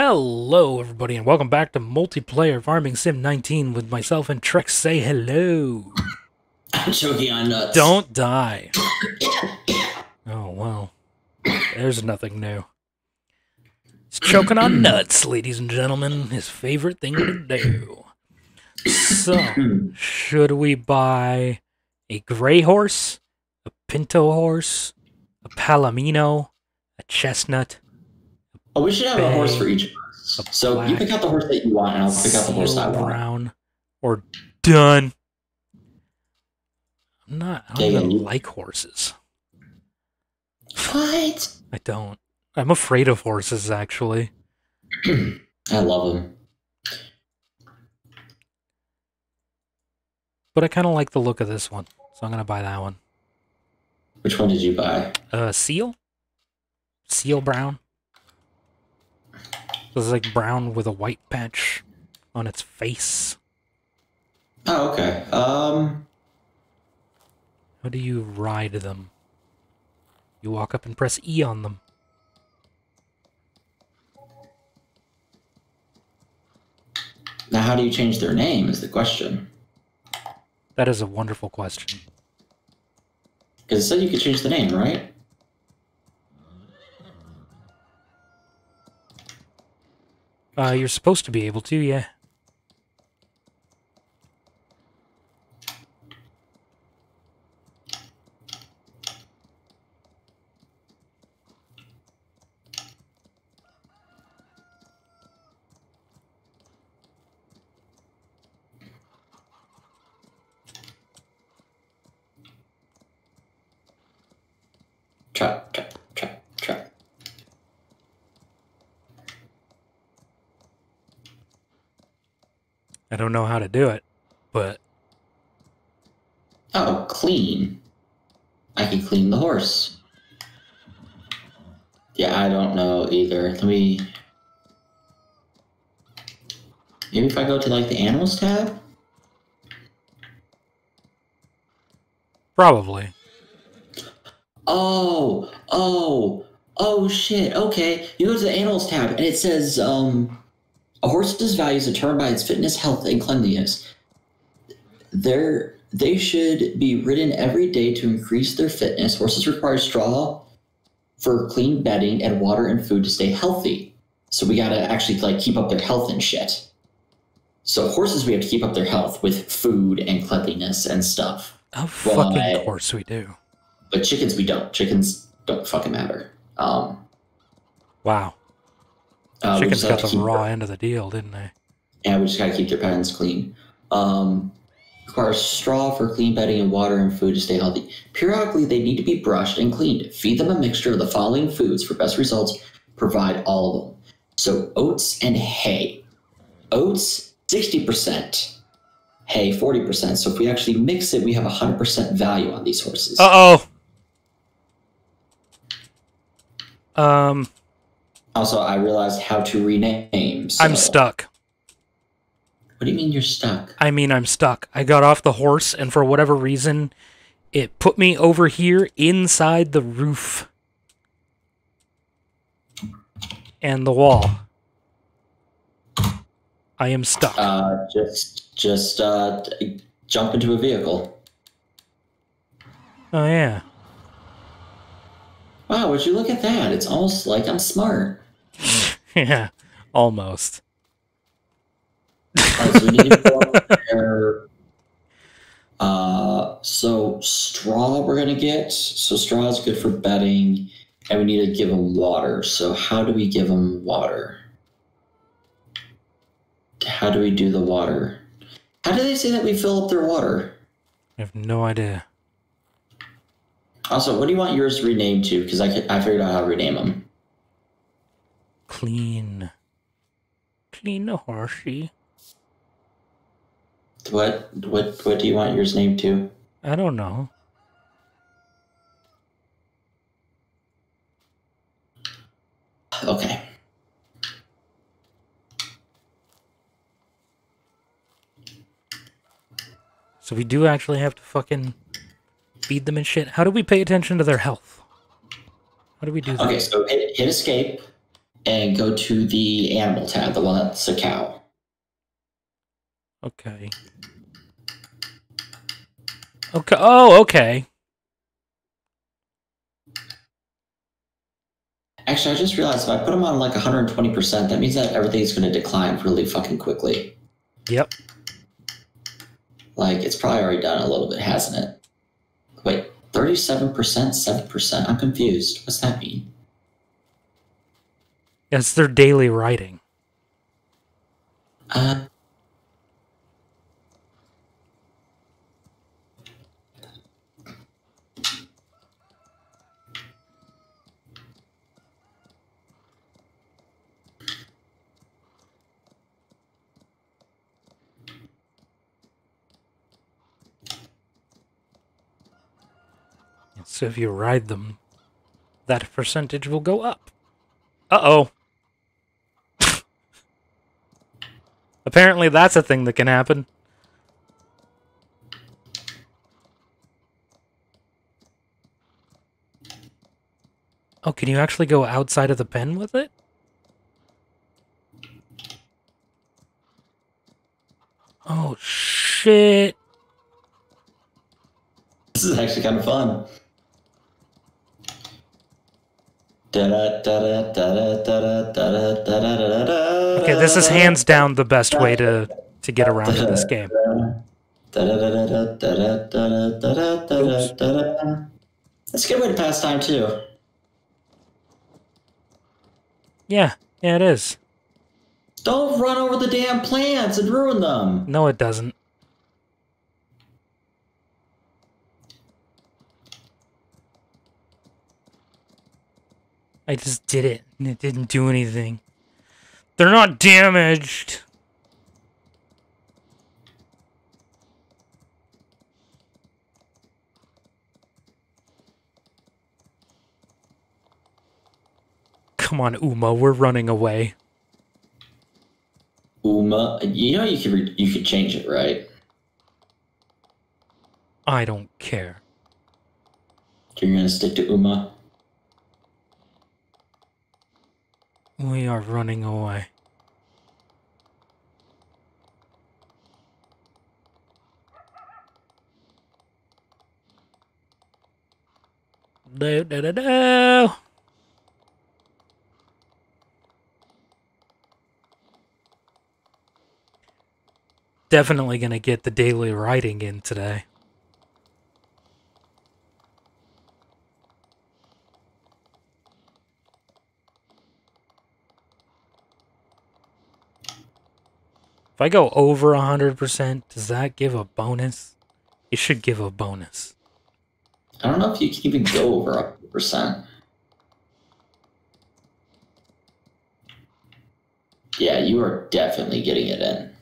Hello everybody and welcome back to Multiplayer Farming Sim 19 with myself and Trek. Say hello. I'm choking on nuts. Don't die. Oh well. There's nothing new. It's choking on nuts, ladies and gentlemen. His favorite thing to do. So, should we buy a gray horse, a pinto horse, a palomino, a chestnut? Oh, we should have a horse for each of us. So you pick out the horse that you want, and I'll pick out the horse I want. Brown or done. I don't even like horses. What? I don't. I'm afraid of horses, actually. I love them. But I kind of like the look of this one, so I'm going to buy that one. Which one did you buy? Seal? Seal brown. So it's like brown with a white patch on its face. Oh, okay. How do you ride them? You walk up and press E on them. Now, how do you change their name is the question. That is a wonderful question. Because it said you could change the name, right? You're supposed to be able to, yeah. Trap. I don't know how to do it, but... Oh, clean. I can clean the horse. Yeah, I don't know either. Let me... Maybe if I go to, like, the animals tab? Probably. Oh, shit. Okay, you go to the animals tab, and it says, a horse's value is determined by its fitness, health, and cleanliness. They should be ridden every day to increase their fitness. Horses require straw for clean bedding and water and food to stay healthy. So we gotta actually like keep up their health and shit. So horses, we have to keep up their health with food and cleanliness and stuff. Of course we do. But chickens, we don't. Chickens don't fucking matter. Wow. Chickens got the raw end of the deal, didn't they? Yeah, we just gotta keep their pens clean. Requires straw for clean bedding and water and food to stay healthy. Periodically, they need to be brushed and cleaned. Feed them a mixture of the following foods for best results. Provide all of them. So oats and hay. Oats, 60%. Hay, 40%. So if we actually mix it, we have 100% value on these horses. Also, I realized how to rename. So. I'm stuck. What do you mean you're stuck? I mean I'm stuck. I got off the horse, and for whatever reason, it put me over here inside the roof. And the wall. I am stuck. Just jump into a vehicle. Oh, yeah. Wow, would you look at that? It's almost like I'm smart. Yeah, almost. Right, so we need to go up there. So straw we're gonna get. So straw is good for bedding, and we need to give them water. So how do we give them water? How do we do the water? How do they say that we fill up their water? I have no idea. Also, what do you want yours renamed to? Because I figured out how to rename them. Clean. Clean the horsey. What do you want yours named to? I don't know. Okay. So we do actually have to fucking feed them and shit. How do we pay attention to their health? How do we do that? Okay, so hit escape. and go to the animal tab, the one that's a cow. Okay. Okay. Oh, okay. Actually, I just realized if I put them on like 120%, that means that everything's going to decline really fucking quickly. Yep. Like, it's probably already done a little bit, hasn't it? Wait, 37%, 7%? I'm confused. What's that mean? It's their daily writing. So if you ride them, that percentage will go up. Uh-oh. Apparently that's a thing that can happen. Oh, can you actually go outside of the pen with it? Oh, shit. This is actually kind of fun. Okay, this is hands down the best way to get around in this game. Oops. That's a good way to pass time, too. Yeah, yeah, it is. Don't run over the damn plants and ruin them. No, it doesn't. I just did it, and it didn't do anything. They're not damaged! Come on, Uma, we're running away. Uma? You know you could change it, right? I don't care. You're gonna stick to Uma? We are running away. Do-do-do-do! Definitely gonna get the daily writing in today. If I go over 100%, does that give a bonus? It should give a bonus. I don't know if you can even go over 100%. Yeah, you are definitely getting it in.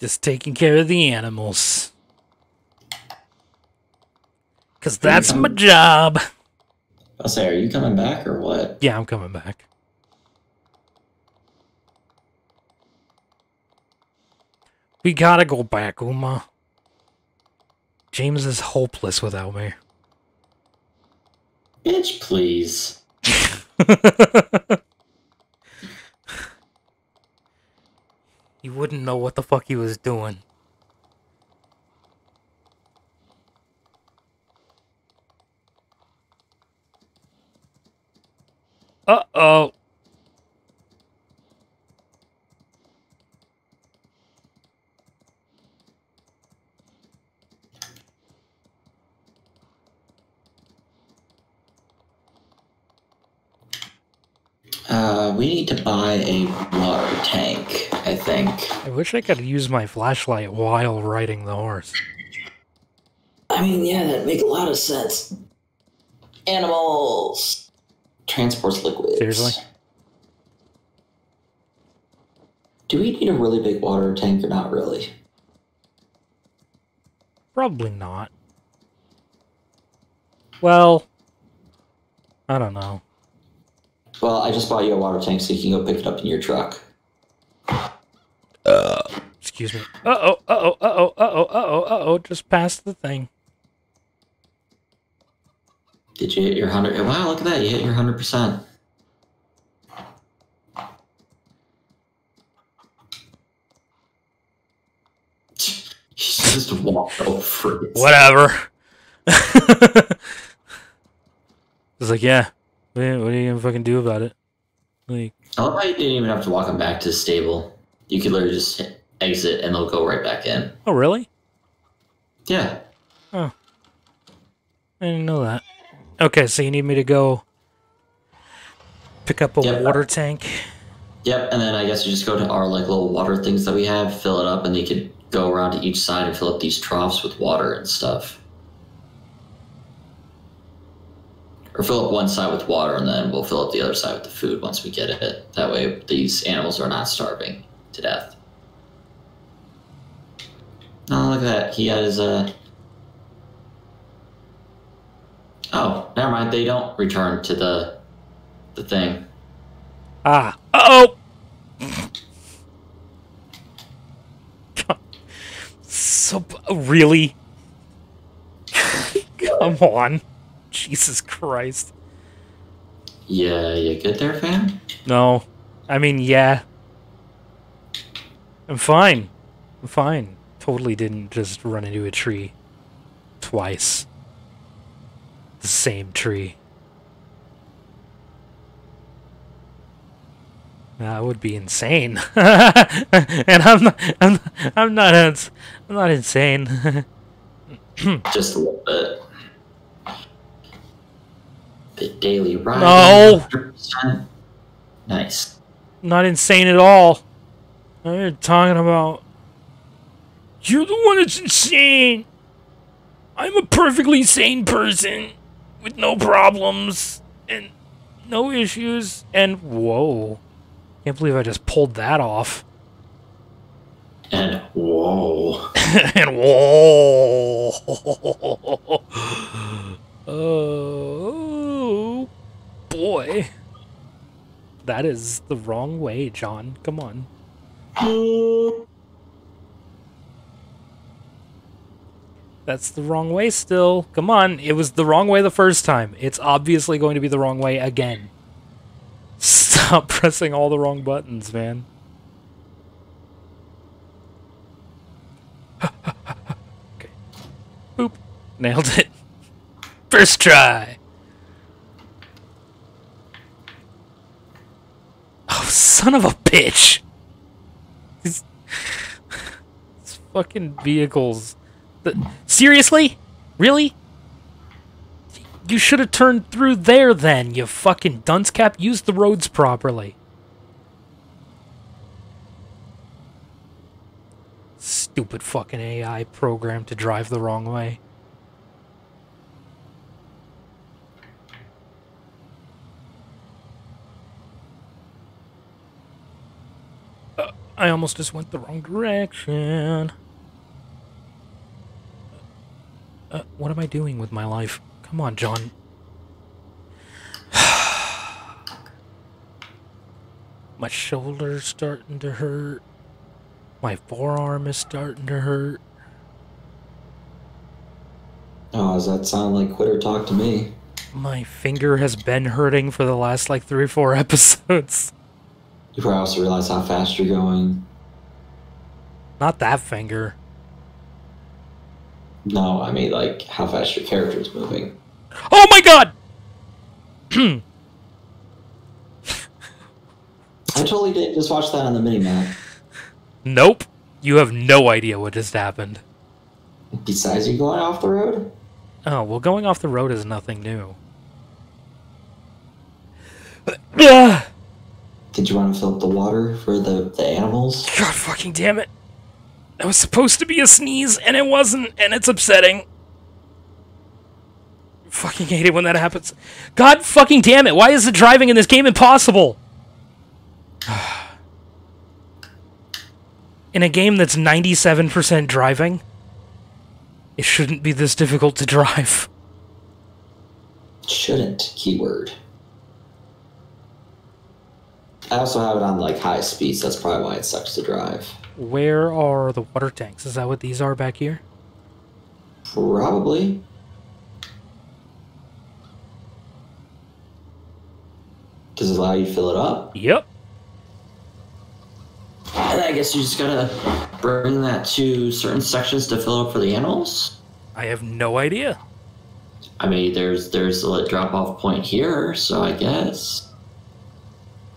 Just taking care of the animals. Because that's my job. I'll say, are you coming back or what? Yeah, I'm coming back. We gotta go back, Uma. James is hopeless without me. Bitch, please. He wouldn't know what the fuck he was doing. Uh-oh. We need to buy a water tank, I think. I wish I could use my flashlight while riding the horse. I mean, yeah, that'd make a lot of sense. Animals! Transports liquids. Seriously? Do we need a really big water tank or not really? Probably not. Well, I don't know. Well, I just bought you a water tank so you can go pick it up in your truck. Excuse me. Uh-oh, uh-oh, uh-oh, uh-oh, uh-oh, uh-oh. Just past the thing. Did you hit your 100? Wow, look at that. You hit your 100%. She just walked over it. Whatever. It's like, yeah. What are you gonna fucking do about it? Like, I love how you didn't even have to walk them back to the stable. You could literally just hit exit and they'll go right back in. Oh, really? Yeah. Oh. I didn't know that. Okay, so you need me to go pick up a water tank? Yep, and then I guess you just go to our like little water things that we have, fill it up, and you could go around to each side and fill up these troughs with water and stuff. Or fill up one side with water, and then we'll fill up the other side with the food once we get it. That way these animals are not starving to death. Oh, look at that. He had his, Oh, never mind. They don't return to the thing. Ah. Uh-oh! So... Really? Come on. Jesus Christ. Yeah, you good there, fam? No. I mean, yeah. I'm fine. I'm fine. Totally didn't just run into a tree twice. The same tree. That would be insane. And I'm not insane. Just a little bit. The daily ride. No. 100%. Nice. Not insane at all. You're talking about. You're the one that's insane. I'm a perfectly sane person with no problems and no issues. And whoa, can't believe I just pulled that off. And whoa. And whoa. Oh boy, that is the wrong way, John. Come on. That's the wrong way still. Come on, it was the wrong way the first time. It's obviously going to be the wrong way again. Stop pressing all the wrong buttons, man. Okay. Boop. Nailed it. First try. Oh, son of a bitch. These fucking vehicles. Seriously? Really? You should have turned through there then, you fucking dunce cap. Use the roads properly. Stupid fucking AI program to drive the wrong way. I almost just went the wrong direction. What am I doing with my life? Come on, John. My shoulder's starting to hurt. My forearm is starting to hurt. Oh, does that sound like quitter talk to me? My finger has been hurting for the last, like, 3 or 4 episodes. You probably also realize how fast you're going. Not that finger. No, I mean, like, how fast your character is moving. Oh my god! I totally did just watch that on the minimap. Nope. You have no idea what just happened. Besides you going off the road? Oh, well, going off the road is nothing new. Did you want to fill up the water for the animals? God fucking damn it. That was supposed to be a sneeze, and it wasn't, and it's upsetting. Fucking hate it when that happens. God fucking damn it, why is the driving in this game impossible? In a game that's 97% driving, it shouldn't be this difficult to drive. Shouldn't, keyword. I also have it on, like, high speed, so that's probably why it sucks to drive. Where are the water tanks? Is that what these are back here? Probably. Does it allow you to fill it up? Yep. And I guess you just gotta bring that to certain sections to fill up for the animals? I have no idea. I mean, there's a drop-off point here, so I guess.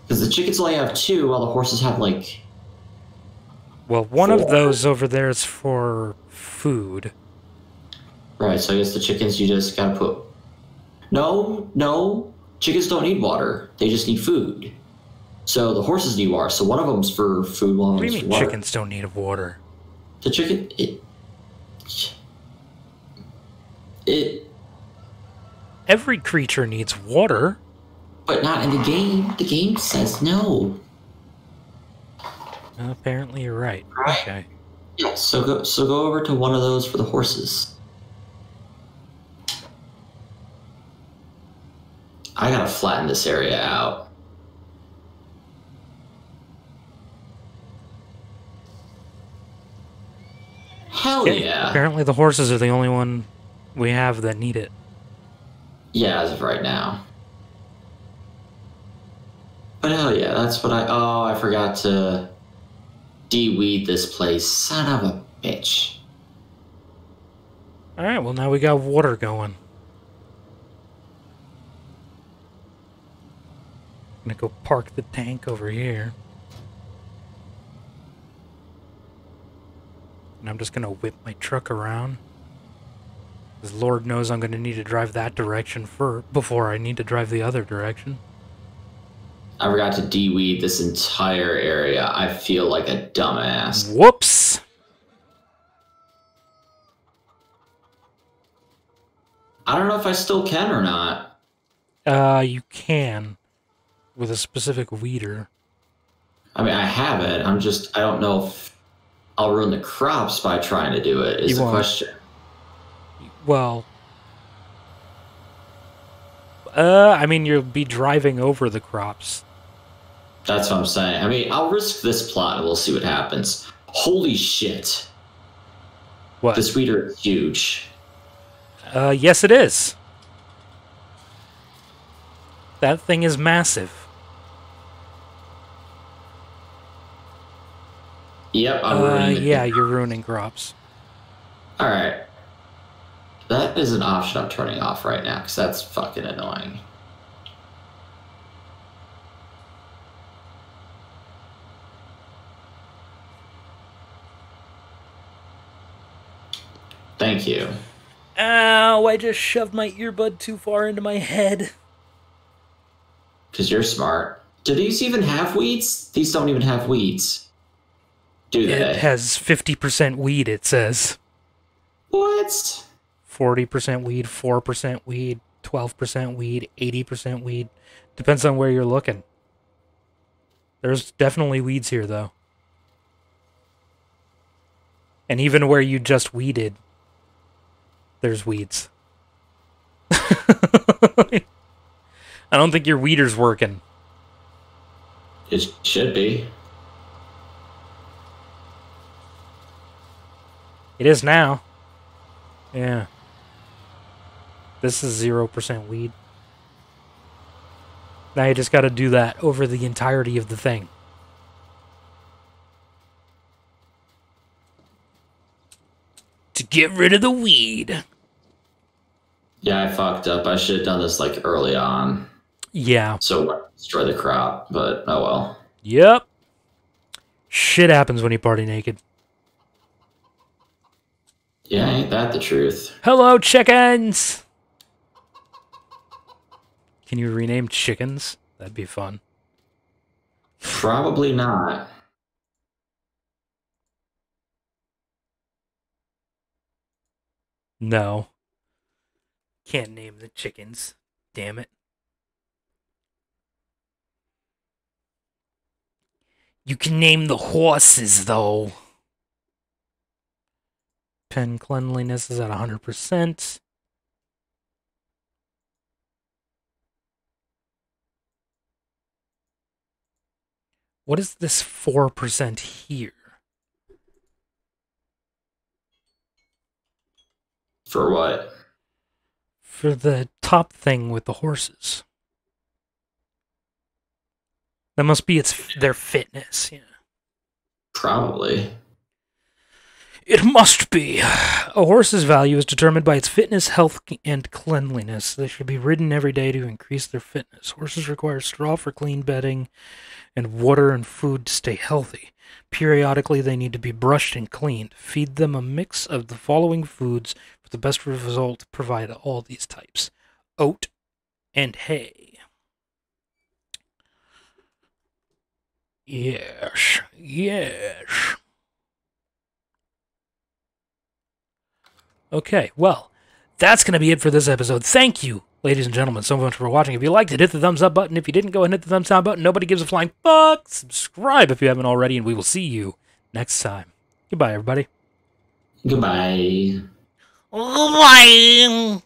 Because the chickens only have 2, while the horses have, like... Well, one of those over there is for food. Right, so I guess the chickens you just gotta put... No, no. Chickens don't need water. They just need food. So the horses need water. So one of them's for food, one of them's for water. What do you mean chickens don't need water? The chicken... Every creature needs water. But not in the game. The game says no. Apparently you're right. Right. Okay. Yeah, so go over to one of those for the horses. I gotta flatten this area out. Hell yeah. Apparently the horses are the only one we have that need it. Yeah, as of right now. But hell yeah, that's what I... Oh, I forgot to de-weed this place. Son of a bitch. Alright, well now we got water going. I'm gonna go park the tank over here. And I'm just gonna whip my truck around. Because Lord knows I'm gonna need to drive that direction before I need to drive the other direction. I forgot to de-weed this entire area. I feel like a dumbass. Whoops! I don't know if I still can or not. You can. With a specific weeder. I mean, I have it. I'm just, I don't know if I'll ruin the crops by trying to do it, is the question. Well, I mean, you'll be driving over the crops. That's what I'm saying. I mean, I'll risk this plot and we'll see what happens. Holy shit. What? This weeder is huge. Yes, it is. That thing is massive. Yep, I'm ruining it. Yeah, you're ruining crops. Alright. That is an option I'm turning off right now, because that's fucking annoying. Thank you. Ow, I just shoved my earbud too far into my head. Because you're smart. Do these even have weeds? These don't even have weeds. Do they? It has 50% weed, it says. What? 40% weed, 4% weed, 12% weed, 80% weed. Depends on where you're looking. There's definitely weeds here, though. And even where you just weeded, there's weeds. I don't think your weeder's working. It should be. It is now. Yeah. This is 0% weed. Now you just gotta do that over the entirety of the thing. To get rid of the weed. Yeah, I fucked up. I should have done this like early on. Yeah. So destroy the crop, but oh well. Yep. Shit happens when you party naked. Yeah, ain't that the truth? Hello, chickens! Can you rename chickens? That'd be fun. Probably not. No. Can't name the chickens. Damn it. You can name the horses, though. Pen cleanliness is at 100%. What is this 4% here? For what? For the top thing with the horses. That must be their fitness, yeah. Probably. It must be. A horse's value is determined by its fitness, health, and cleanliness. They should be ridden every day to increase their fitness. Horses require straw for clean bedding and water and food to stay healthy. Periodically, they need to be brushed and cleaned. Feed them a mix of the following foods for the best result provided all these types. Oat and hay. Yes, yes. Okay, well, that's going to be it for this episode. Thank you, ladies and gentlemen, so much for watching. If you liked it, hit the thumbs up button. If you didn't, go and hit the thumbs down button. Nobody gives a flying fuck. Subscribe if you haven't already, and we will see you next time. Goodbye, everybody. Goodbye. Goodbye.